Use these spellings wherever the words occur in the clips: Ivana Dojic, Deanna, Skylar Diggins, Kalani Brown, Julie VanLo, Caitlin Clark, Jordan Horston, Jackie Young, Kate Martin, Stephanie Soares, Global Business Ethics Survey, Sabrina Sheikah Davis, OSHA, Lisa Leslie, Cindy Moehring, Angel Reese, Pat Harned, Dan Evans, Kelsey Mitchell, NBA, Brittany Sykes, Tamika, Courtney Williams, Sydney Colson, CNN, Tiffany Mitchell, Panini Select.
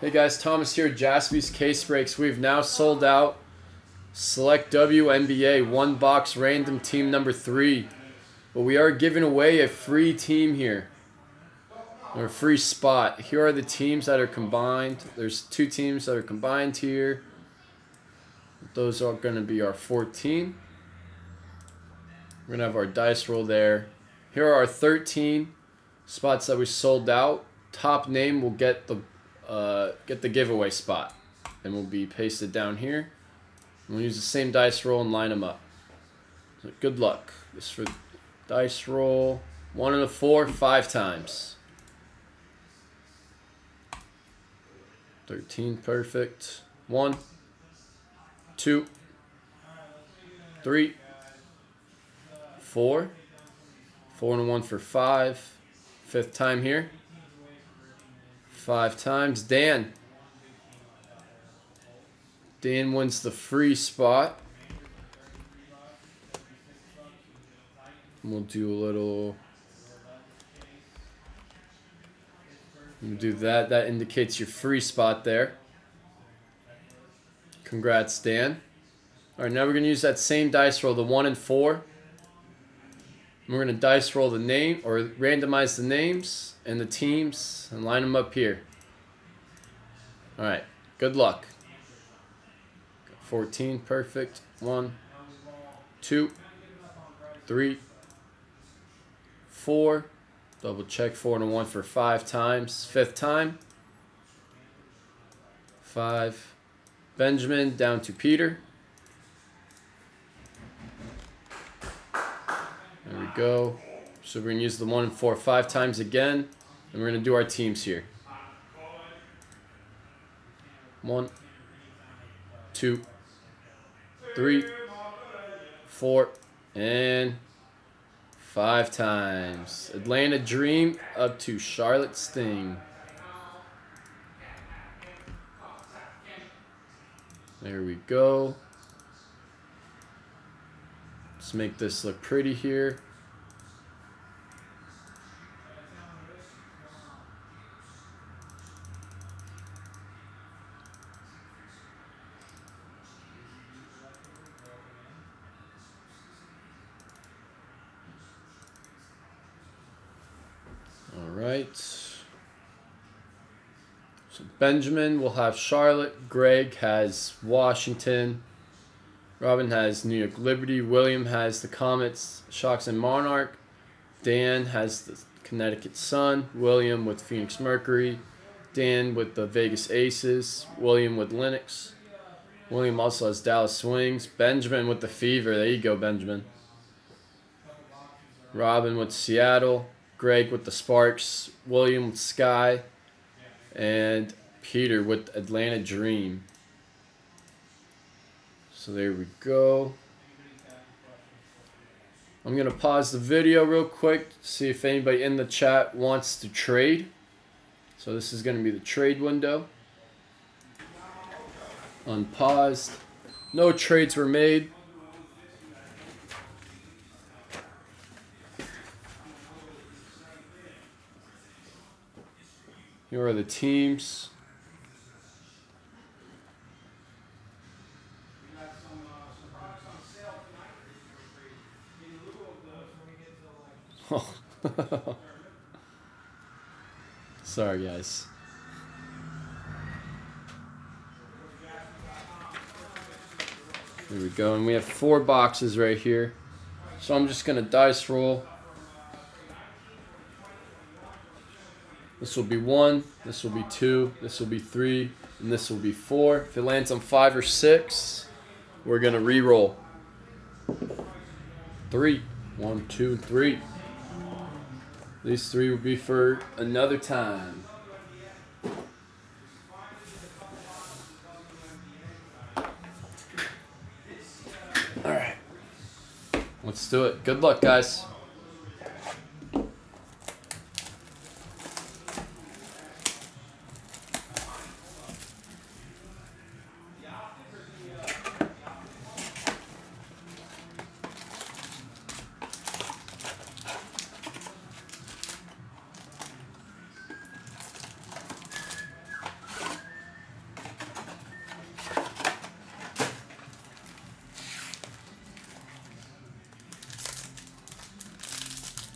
Hey guys, Thomas here, Jaspys Case Breaks. We've now sold out Select WNBA one box random team number 3. But we are giving away a free team here, or a free spot. Here are the teams that are combined. There's 2 teams that are combined here. Those are going to be our 14. We're going to have our dice roll there. Here are our 13 spots that we sold out. Top name will get the giveaway spot, and will be pasted down here. And we'll use the same dice roll and line them up. So good luck. This is for dice roll 1 and a 4, 5 times. 13, perfect. 1, 2, 3, 4. 4 and 1 for 5. 5th time here. 5 times. Dan wins the free spot. We'll do a little... We'll do that. That indicates your free spot there. Congrats, Dan. Alright, now we're going to use that same dice roll, the 1 and 4. And we're going to dice roll the name, or randomize the names and the teams, and line them up here. Alright, good luck. 14, perfect. 1, 2, 3, 4. Double check. 4 and 1 for 5 times. 5th time. 5. Benjamin down to Peter. There we go. So we're going to use the 1 and 4 5 times again. And we're going to do our teams here. 1, 2, 3, 4, and 5 times. Atlanta Dream up to Charlotte Sting. There we go. Let's make this look pretty here. Alright, so Benjamin will have Charlotte, Greg has Washington, Robin has New York Liberty, William has the Comets, Sharks and Monarch, Dan has the Connecticut Sun, William with Phoenix Mercury, Dan with the Vegas Aces, William with Lennox, William also has Dallas Swings, Benjamin with the Fever, there you go Benjamin, Robin with Seattle, Greg with the Sparks, William with Sky, and Peter with Atlanta Dream. So there we go. I'm going to pause the video real quick, see if anybody in the chat wants to trade. So this is going to be the trade window. Unpaused. No trades were made. Here are the teams. Oh. Sorry, guys. Here we go, and we have 4 boxes right here. So I'm just gonna dice roll. This will be 1, this will be 2, this will be 3, and this will be 4. If it lands on 5 or 6, we're going to re-roll. 3. 1, 2, 3. These 3 will be for another time. Alright. Let's do it. Good luck, guys.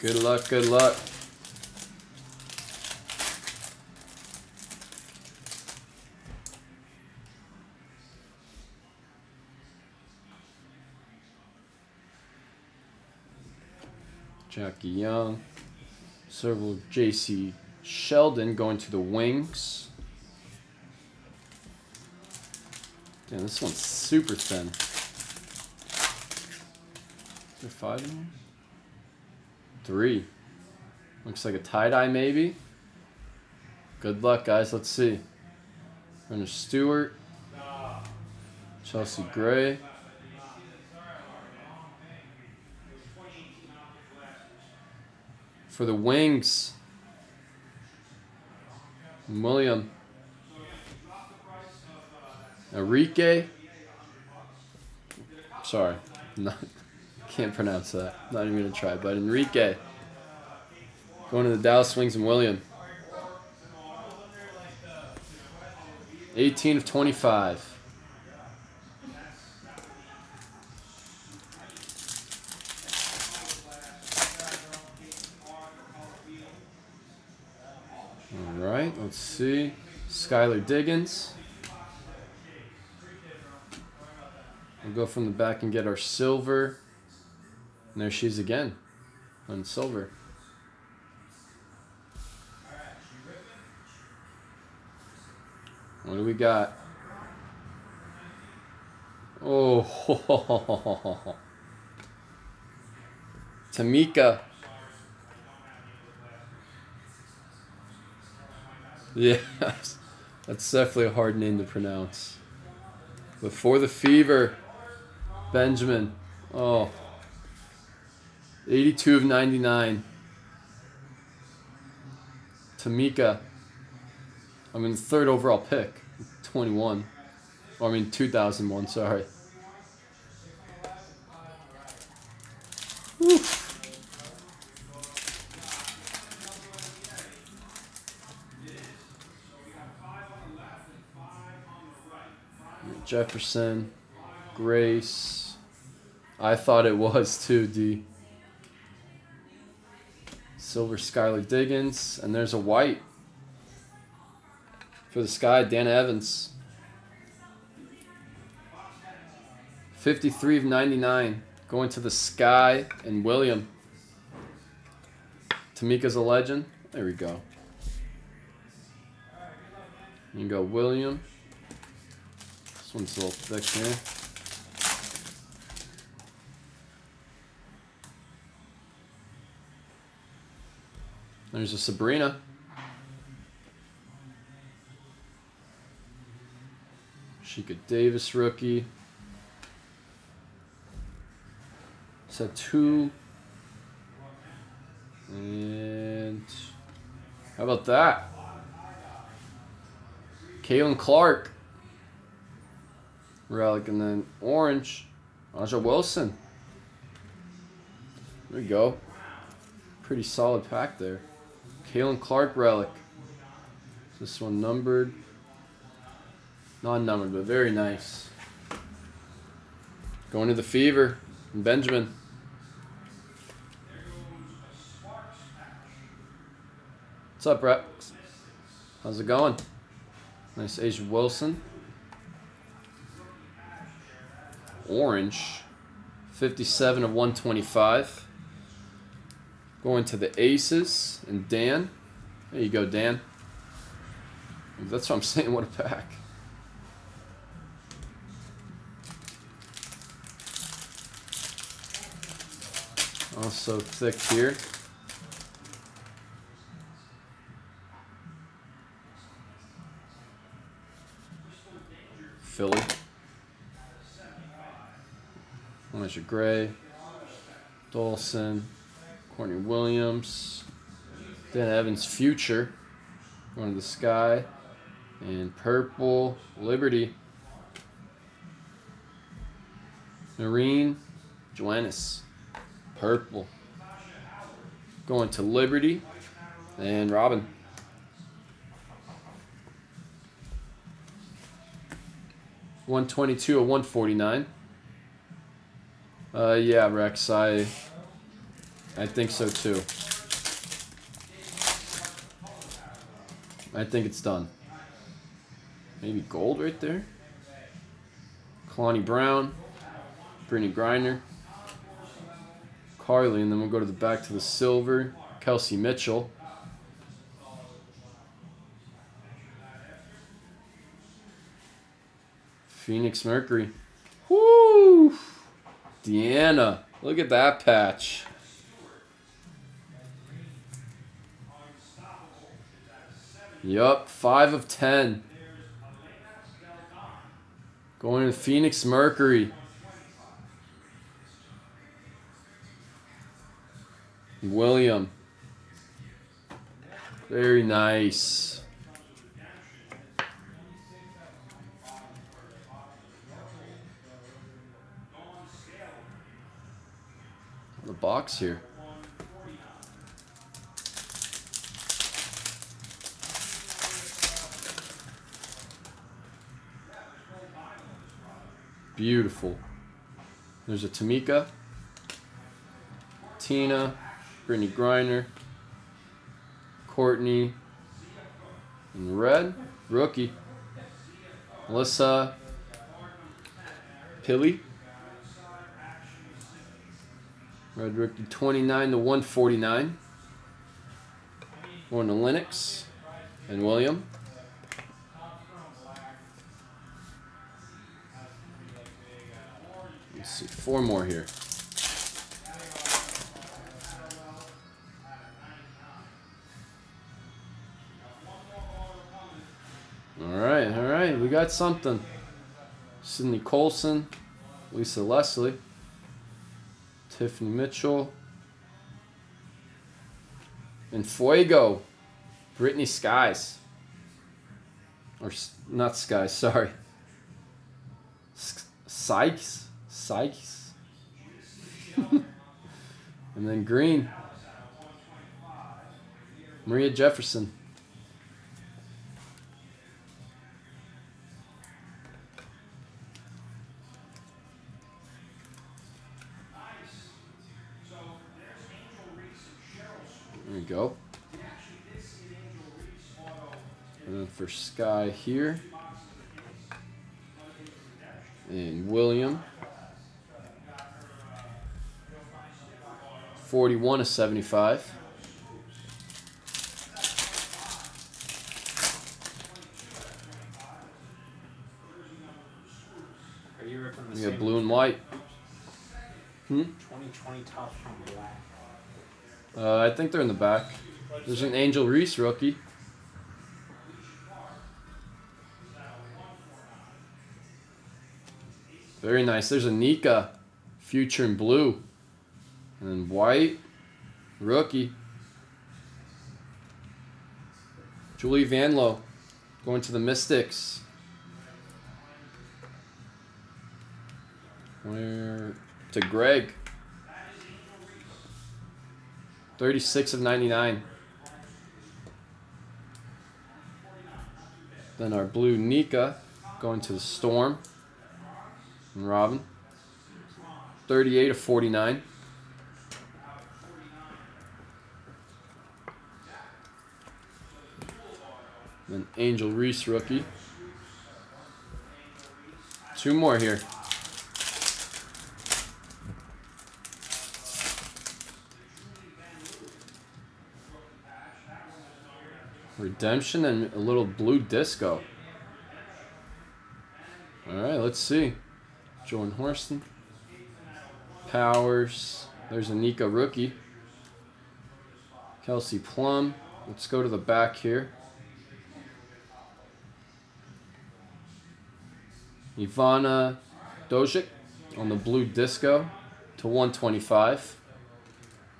Good luck, good luck. Jackie Young. Serval J.C. Sheldon going to the Wings. Damn, this one's super thin. Is there five in here? Three. Looks like a tie-dye maybe. Good luck, guys. Let's see. Runner Stewart. Chelsea Gray. For the Wings, William, Arike. Sorry, can't pronounce that. Not even gonna try. But Enrique, going to the Dallas Wings and William. 18 of 25. Alright, let's see. Skylar Diggins. We'll go from the back and get our silver. And there she's again on silver. What do we got? Oh, Tamika. Yeah, that's definitely a hard name to pronounce. But for the Fever, Benjamin. Oh, 82 of 99. Tamika. I mean, third overall pick, 21. Or I mean, 2001, sorry. Woo. Jefferson, Grace. I thought it was too, D. Silver Skylar Diggins, and there's a white. For the Sky, Dana Evans. 53 of 99, going to the Sky and William. Tamika's a legend. There we go. You can go William. This one's a little thick here. There's a Sabrina. Sheikah Davis rookie. Set two. And how about that? Caitlin Clark. Relic, and then orange, A'ja Wilson. There we go. Pretty solid pack there. Caitlin Clark relic. This one numbered. Non-numbered, but very nice. Going to the Fever, and Benjamin. What's up, Rex? How's it going? Nice A'ja Wilson. Orange, 57 of 125. Going to the Aces and Dan. There you go, Dan. That's what I'm saying, what a pack. Also thick here. Philly. A'ja Gray, Dolson, Courtney Williams, Dan Evans future, going to the Sky, and purple Liberty, Marine Joannis, purple, going to Liberty, and Robin. $122 or $149. Yeah, Rex, I I think so too. I think it's done. Maybe gold right there. Kalani Brown, Brittany Griner, Carly, and then we'll go to the back to the silver. Kelsey Mitchell. Phoenix Mercury. Woo! Deanna. Look at that patch. Yup, 5 of 10. Going to Phoenix Mercury. William. Very nice. The box here. Beautiful. There's a Tamika, Tina, Brittany Griner, Courtney, and red, rookie, Melissa, Pilly, red rookie 29/149, going to Lennox and William. Let's see, 4 more here. All right, we got something. Sydney Colson, Lisa Leslie, Tiffany Mitchell, and Fuego, Brittany Skies. Or, not Skies, sorry. Sykes? Sykes. And then green. Maria Jefferson. There we go. And then for Sky here. And William. 41/75. We got blue and white. 2020 top from black. I think they're in the back. There's an Angel Reese rookie. Very nice. There's a Nika, future in blue. And then white, rookie. Julie VanLo, going to the Mystics. Where to Greg. 36/99. Then our blue Nika, going to the Storm. And Robin. 38/49. Then Angel Reese rookie. 2 more here. Redemption and a little blue disco. Alright, let's see. Jordan Horston. Powers. There's a Nika rookie. Kelsey Plum. Let's go to the back here. Ivana Dojic on the blue disco to 125.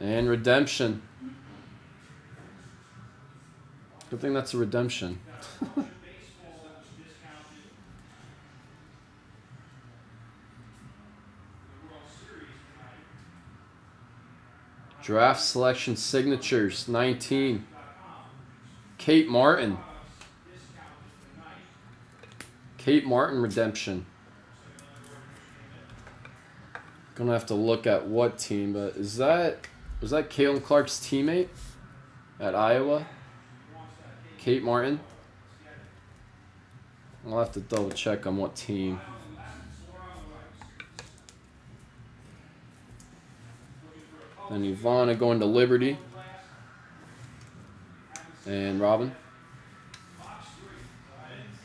And redemption. Good thing that's a redemption. Draft selection signatures 19. Kate Martin. Kate Martin redemption. Gonna have to look at what team, but is that Was that Caitlin Clark's teammate at Iowa? Kate Martin? I'll have to double check on what team. And Ivana going to Liberty. And Robin.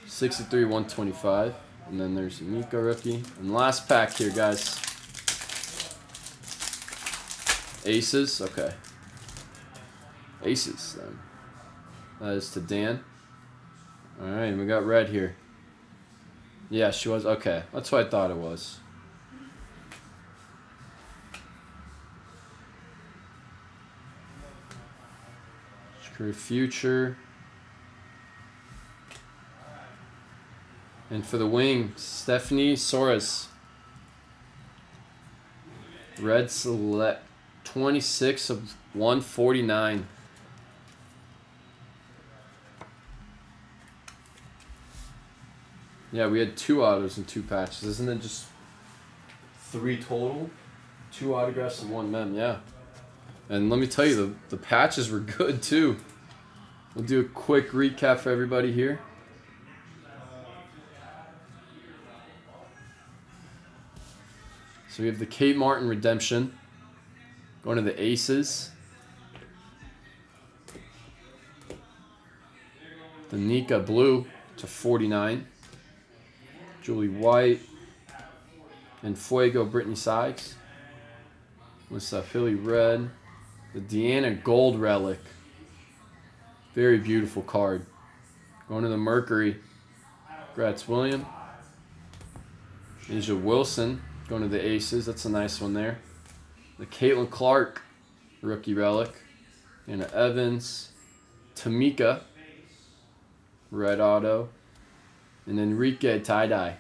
63, 125. And then there's Nika rookie. And last pack here, guys. Aces, okay. Aces, then. That is to Dan. All right, we got red here. Yeah, she was, okay. That's what I thought it was. Career future. And for the wing, Stephanie Soares. Red select. 26 of 149. Yeah, we had 2 autos and 2 patches. Isn't it just 3 total? 2 autographs and 1 mem, yeah. And let me tell you, the patches were good too. We'll do a quick recap for everybody here. So we have the Kate Martin redemption. Going to the Aces. The Nika Blue to 49. Julie White. And Fuego Brittany Sykes. What's that? Philly Red. The Deanna Gold Relic. Very beautiful card. Going to the Mercury. Gratz William. A'ja Wilson. Going to the Aces. That's a nice one there. The Caitlin Clark rookie relic. Dana Evans. Tamika. Red auto. And Enrique tie-dye.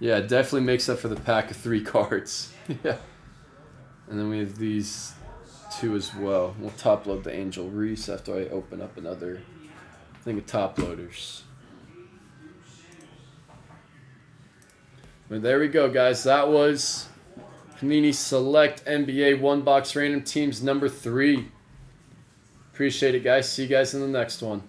Yeah, it definitely makes up for the pack of 3 cards. Yeah. And then we have these 2 as well. We'll top load the Angel Reese after I open up another thing of top loaders. But there we go, guys. That was Panini Select NBA 1-Box Random Teams number 3. Appreciate it, guys. See you guys in the next one.